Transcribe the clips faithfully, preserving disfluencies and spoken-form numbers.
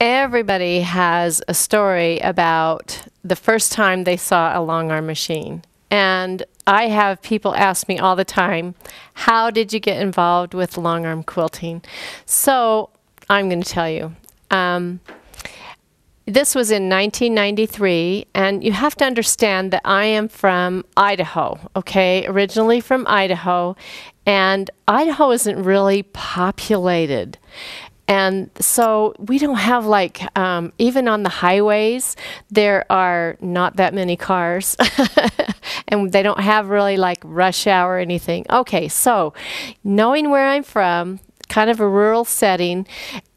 Everybody has a story about the first time they saw a longarm machine. And I have people ask me all the time, how did you get involved with longarm quilting? So I'm going to tell you. Um, this was in nineteen ninety-three, and you have to understand that I am from Idaho, okay, originally from Idaho, and Idaho isn't really populated. And so we don't have, like, um, even on the highways, there are not that many cars. And they don't have really, like, rush hour or anything. Okay, so knowing where I'm from, kind of a rural setting,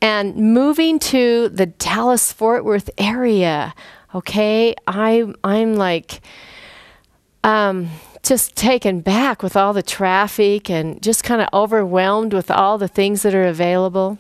and moving to the Dallas-Fort Worth area, okay, I, I'm like... Um, just taken back with all the traffic and just kind of overwhelmed with all the things that are available.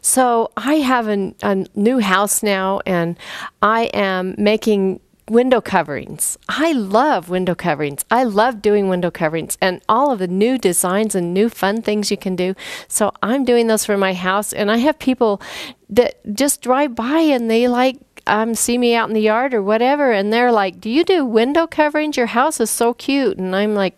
So I have an, a new house now, and I am making window coverings. I love window coverings. I love doing window coverings and all of the new designs and new fun things you can do. So I'm doing those for my house, and I have people that just drive by and they like Um, see me out in the yard or whatever, and they're like, do you do window coverings? Your house is so cute. And I'm like,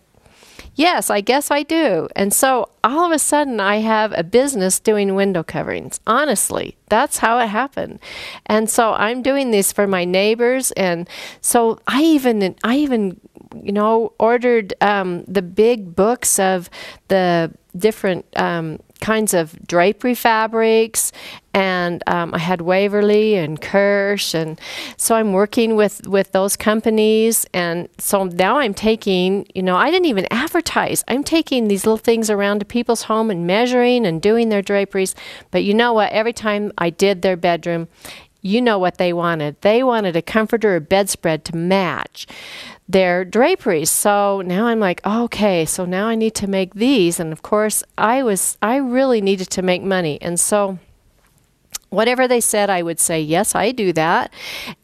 yes, I guess I do. And so all of a sudden I have a business doing window coverings. Honestly, that's how it happened. And so I'm doing this for my neighbors. And so I even, I even, you know, ordered um, the big books of the different um, kinds of drapery fabrics, and um, I had Waverly and Kirsch, and so I'm working with with those companies. And so now I'm taking, you know, I didn't even advertise, I'm taking these little things around to people's home and measuring and doing their draperies. But you know what, every time I did their bedroom, you know what they wanted. They wanted a comforter or bedspread to match their draperies. So now I'm like, okay, so now I need to make these. And of course, I was, I really needed to make money. And so whatever they said, I would say, yes, I do that.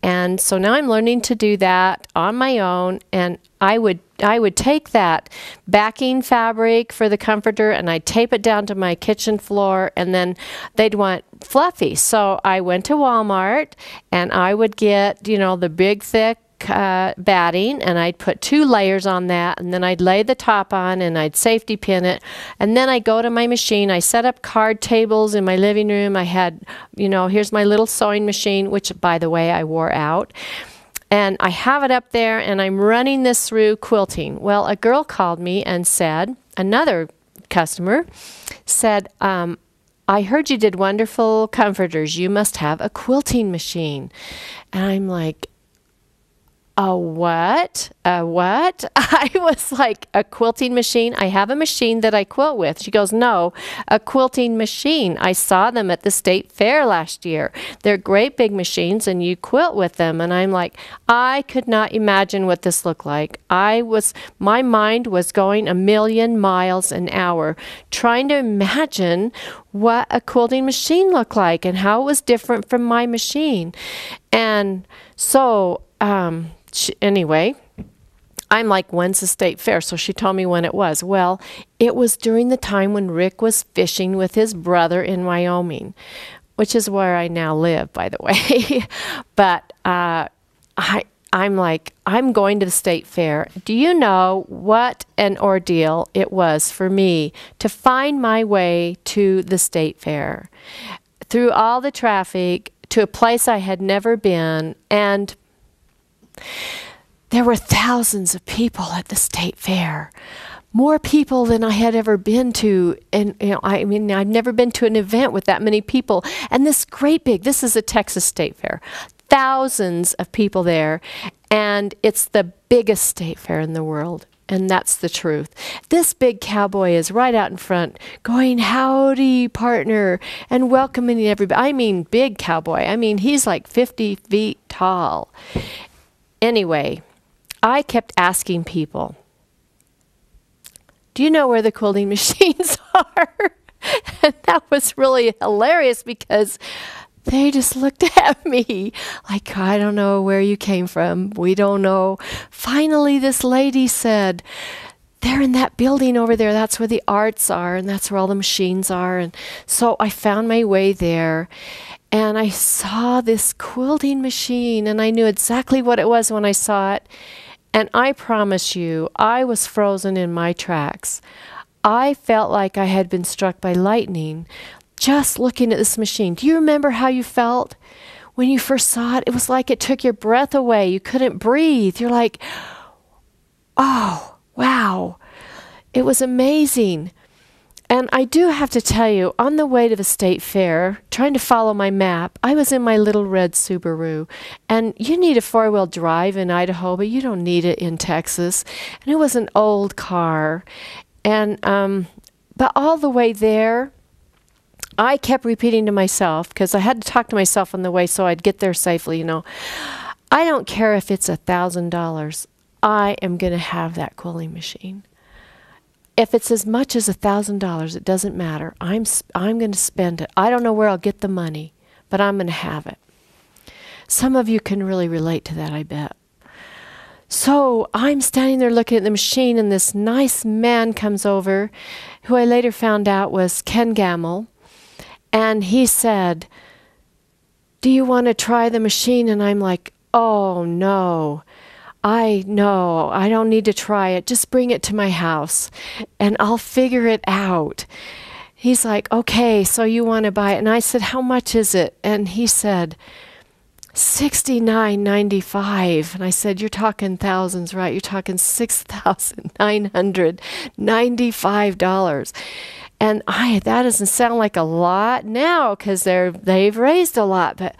And so now I'm learning to do that on my own. And I would I would take that backing fabric for the comforter, and I'd tape it down to my kitchen floor, and then they'd want fluffy. So I went to Walmart, and I would get, you know, the big, thick uh, batting, and I'd put two layers on that, and then I'd lay the top on, and I'd safety pin it. And then I go to my machine. I set up card tables in my living room. I had, you know, here's my little sewing machine, which, by the way, I wore out. And I have it up there, and I'm running this through quilting. Well, a girl called me and said, another customer said, um, I heard you did wonderful comforters. You must have a quilting machine. And I'm like, a what? A what? I was like, a quilting machine? I have a machine that I quilt with. She goes, no, a quilting machine. I saw them at the state fair last year. They're great big machines, and you quilt with them. And I'm like, I could not imagine what this looked like. I was, my mind was going a million miles an hour trying to imagine what a quilting machine looked like and how it was different from my machine. And so, um, anyway, I'm like, when's the state fair? So she told me when it was. Well, it was during the time when Rick was fishing with his brother in Wyoming, which is where I now live, by the way. But uh, I, I'm like, I'm going to the state fair. Do you know what an ordeal it was for me to find my way to the state fair through all the traffic to a place I had never been? And there were thousands of people at the state fair, more people than I had ever been to. And, you know, I mean, I've never been to an event with that many people. And this great big, this is a Texas state fair, thousands of people there. And it's the biggest state fair in the world. And that's the truth. This big cowboy is right out in front going, howdy, partner, and welcoming everybody. I mean, big cowboy. I mean, he's like fifty feet tall. Anyway, I kept asking people, do you know where the quilting machines are? And that was really hilarious because they just looked at me like, I don't know where you came from. We don't know. Finally, this lady said, they're in that building over there. That's where the arts are, and that's where all the machines are. And so I found my way there, and I saw this quilting machine, and I knew exactly what it was when I saw it. And I promise you, I was frozen in my tracks. I felt like I had been struck by lightning just looking at this machine. Do you remember how you felt when you first saw it? It was like it took your breath away. You couldn't breathe. You're like, oh, wow. It was amazing. And I do have to tell you, on the way to the state fair, trying to follow my map, I was in my little red Subaru. And you need a four-wheel drive in Idaho, but you don't need it in Texas. And it was an old car. And um, but all the way there, I kept repeating to myself, because I had to talk to myself on the way so I'd get there safely, you know, I don't care if it's a thousand dollars. I am going to have that quilling machine. If it's as much as a thousand dollars, it doesn't matter. I'm, I'm going to spend it. I don't know where I'll get the money, but I'm going to have it. Some of you can really relate to that, I bet. So I'm standing there looking at the machine, and this nice man comes over, who I later found out was Ken Gamble, and he said, "Do you want to try the machine?" And I'm like, oh, no. I know, I don't need to try it. Just bring it to my house and I'll figure it out. He's like, okay, so you want to buy it? And I said, how much is it? And he said, sixty-nine ninety-five. And I said, you're talking thousands, right? You're talking six thousand nine hundred ninety-five dollars. And I, that doesn't sound like a lot now, because they're, they've raised a lot, but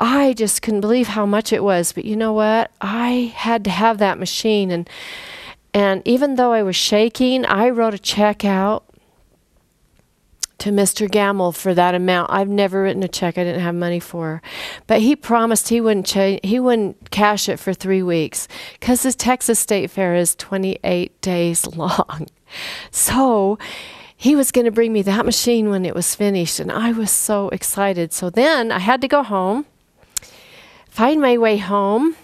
I just couldn't believe how much it was. But you know what? I had to have that machine. And, and even though I was shaking, I wrote a check out to Mister Gamble for that amount. I've never written a check I didn't have money for. But he promised he wouldn't, cha he wouldn't cash it for three weeks because the Texas State Fair is twenty-eight days long. So he was going to bring me that machine when it was finished. And I was so excited. So then I had to go home. Find my way home,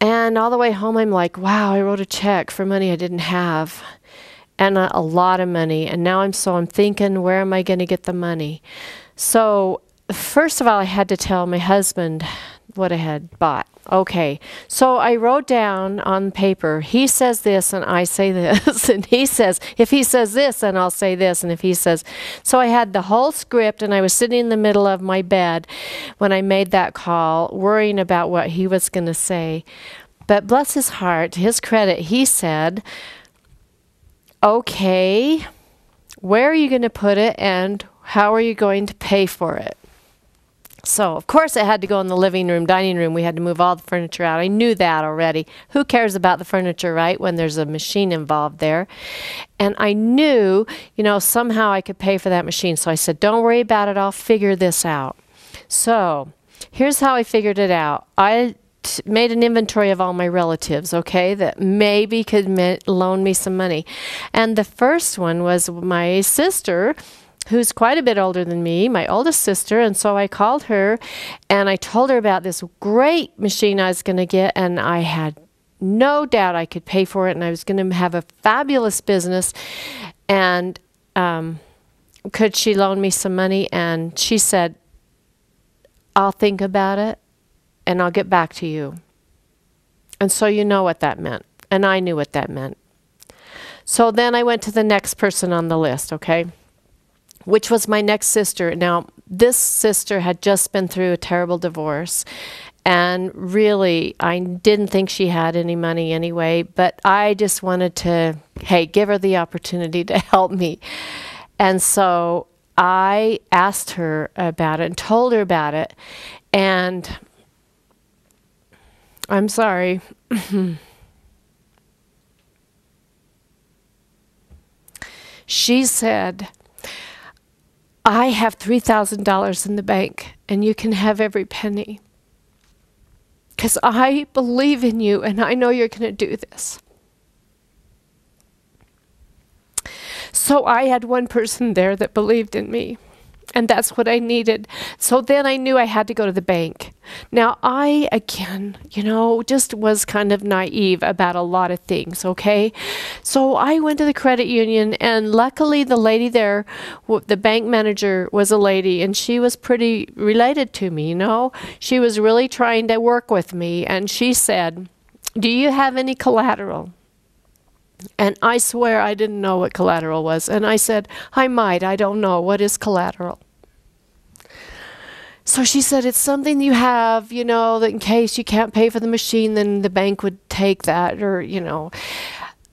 and all the way home I'm like, wow, I wrote a check for money I didn't have, and a, a lot of money, and now I'm so I'm thinking, where am I going to get the money? So first of all, I had to tell my husband what I had bought. Okay, so I wrote down on paper, he says this and I say this, and he says, if he says this, then I'll say this, and if he says, so I had the whole script, and I was sitting in the middle of my bed when I made that call, worrying about what he was going to say. But bless his heart, to his credit, he said, okay, where are you going to put it, and how are you going to pay for it? So, of course, it had to go in the living room, dining room. We had to move all the furniture out. I knew that already. Who cares about the furniture, right, when there's a machine involved there? And I knew, you know, somehow I could pay for that machine. So I said, don't worry about it. I'll figure this out. So here's how I figured it out. I t made an inventory of all my relatives, okay, that maybe could ma loan me some money. And the first one was my sister, who's quite a bit older than me, my oldest sister, and so I called her and I told her about this great machine I was going to get, and I had no doubt I could pay for it, and I was going to have a fabulous business, and um, could she loan me some money? And she said, I'll think about it and I'll get back to you. And so you know what that meant, and I knew what that meant. So then I went to the next person on the list, okay, which was my next sister. Now, this sister had just been through a terrible divorce, and really, I didn't think she had any money anyway, but I just wanted to, hey, give her the opportunity to help me. And so I asked her about it and told her about it, and I'm sorry. She said, I have three thousand dollars in the bank, and you can have every penny, because I believe in you, and I know you're going to do this. So I had one person there that believed in me, And that's what I needed. So then I knew I had to go to the bank. Now, I, again, you know, just was kind of naive about a lot of things, okay? So I went to the credit union, and luckily the lady there, w the bank manager was a lady, and she was pretty related to me, you know? She was really trying to work with me, and she said, "Do you have any collateral?" And I swear I didn't know what collateral was. And I said, "I might, I don't know. What is collateral?" So she said, "It's something you have, you know, that in case you can't pay for the machine, then the bank would take that, or, you know."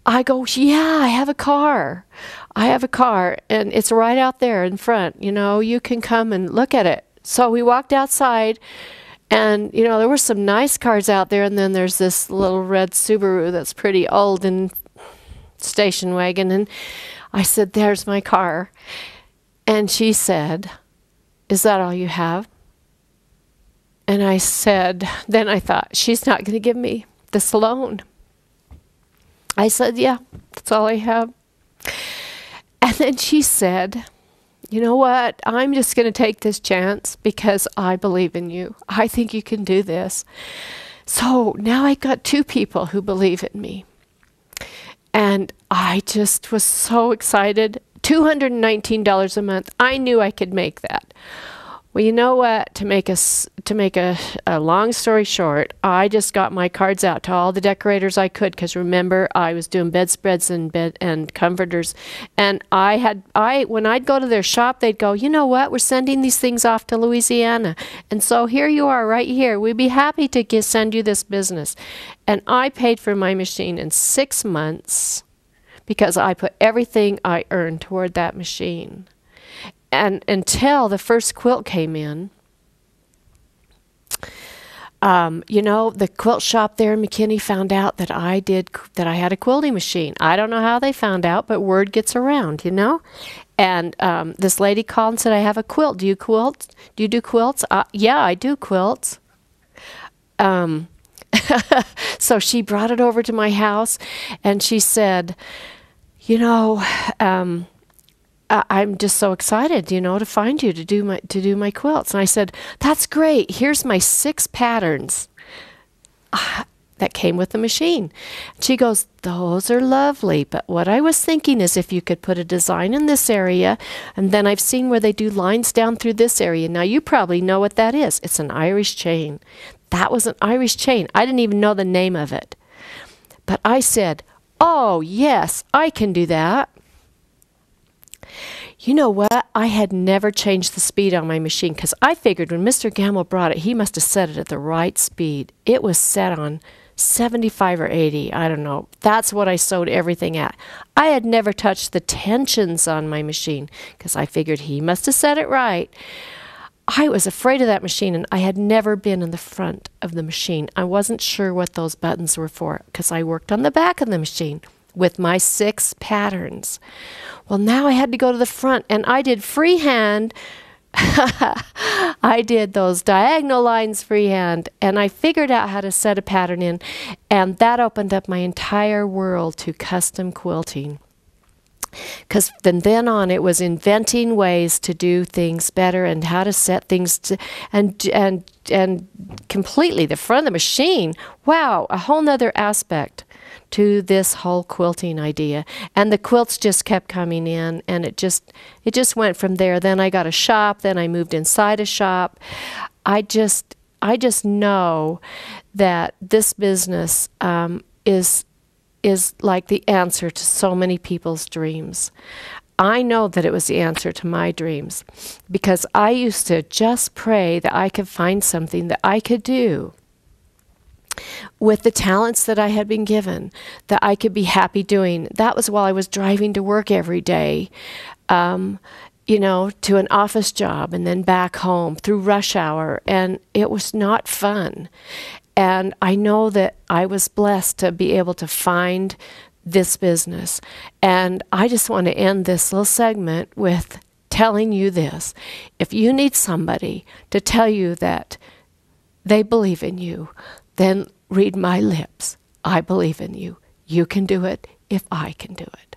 I go, "Yeah, I have a car. I have a car, and it's right out there in front. You know, you can come and look at it." So we walked outside. And, you know, there were some nice cars out there, and then there's this little red Subaru that's pretty old and station wagon. And I said, "There's my car." And she said, "Is that all you have?" And I said, then I thought, she's not going to give me this loan. I said, "Yeah, that's all I have." And then she said, "You know what, I'm just going to take this chance because I believe in you. I think you can do this." So now I got two people who believe in me. And I just was so excited. two hundred nineteen dollars a month. I knew I could make that. Well, you know what, to make, a, to make a, a long story short, I just got my cards out to all the decorators I could, because remember, I was doing bedspreads and bed and comforters, and I had, I when I'd go to their shop, they'd go, "You know what, we're sending these things off to Louisiana, and so here you are right here. We'd be happy to g send you this business." And I paid for my machine in six months because I put everything I earned toward that machine. And until the first quilt came in, um, you know, the quilt shop there in McKinney found out that I did, that I had a quilting machine. I don't know how they found out, but word gets around, you know. And um, this lady called and said, "I have a quilt. Do you quilt? Do you do quilts?" Uh, "yeah, I do quilts." Um, so she brought it over to my house, and she said, "You know, um, Uh, I'm just so excited, you know, to find you to do my to do my quilts." And I said, "That's great. Here's my six patterns uh, that came with the machine." And she goes, "Those are lovely, but what I was thinking is if you could put a design in this area, and then I've seen where they do lines down through this area. Now you probably know what that is. It's an Irish chain." That was an Irish chain. I didn't even know the name of it. But I said, "Oh, yes, I can do that." You know what? I had never changed the speed on my machine, because I figured when Mister Gamble brought it, he must have set it at the right speed. It was set on seventy-five or eighty. I don't know. That's what I sewed everything at. I had never touched the tensions on my machine, because I figured he must have set it right. I was afraid of that machine, and I had never been in the front of the machine. I wasn't sure what those buttons were for, because I worked on the back of the machine with my six patterns. Well, now I had to go to the front, and I did freehand. I did those diagonal lines freehand, and I figured out how to set a pattern in, and that opened up my entire world to custom quilting. Because from then on, it was inventing ways to do things better and how to set things to, and, and, and completely the front of the machine. Wow, a whole nother aspect to this whole quilting idea. And the quilts just kept coming in, and it just it just went from there. Then I got a shop, then I moved inside a shop. I just I just know that this business um, is is like the answer to so many people's dreams. I know that it was the answer to my dreams, because I used to just pray that I could find something that I could do with the talents that I had been given, that I could be happy doing. That was while I was driving to work every day, um, you know, to an office job and then back home through rush hour. And it was not fun. And I know that I was blessed to be able to find this business. And I just want to end this little segment with telling you this. If you need somebody to tell you that they believe in you, then read my lips. I believe in you. You can do it if I can do it.